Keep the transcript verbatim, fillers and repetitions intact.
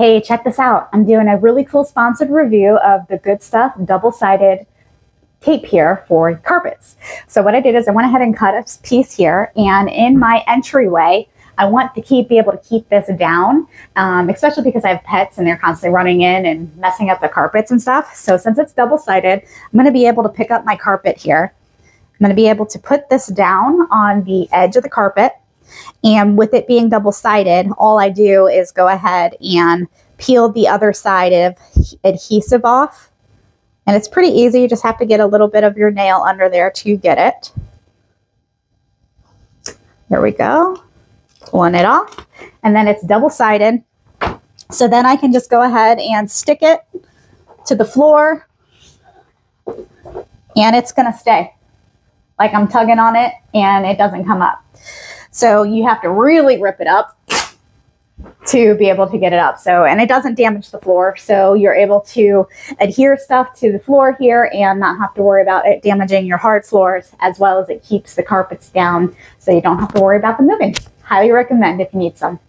hey, check this out. I'm doing a really cool sponsored review of the Good Stuff double-sided tape here for carpets. So what I did is I went ahead and cut a piece here, and in my entryway, I want to keep be able to keep this down, um, especially because I have pets and they're constantly running in and messing up the carpets and stuff. So since it's double-sided, I'm gonna be able to pick up my carpet here. I'm gonna be able to put this down on the edge of the carpet. And with it being double-sided, all I do is go ahead and peel the other side of adhesive off. And it's pretty easy. You just have to get a little bit of your nail under there to get it. There we go. Pulling it off. And then it's double-sided. So then I can just go ahead and stick it to the floor. And it's going to stay. Like I'm tugging on it and it doesn't come up. So you have to really rip it up to be able to get it up. So, and it doesn't damage the floor. So you're able to adhere stuff to the floor here and not have to worry about it damaging your hard floors, as well as it keeps the carpets down. So you don't have to worry about them moving. Highly recommend if you need some.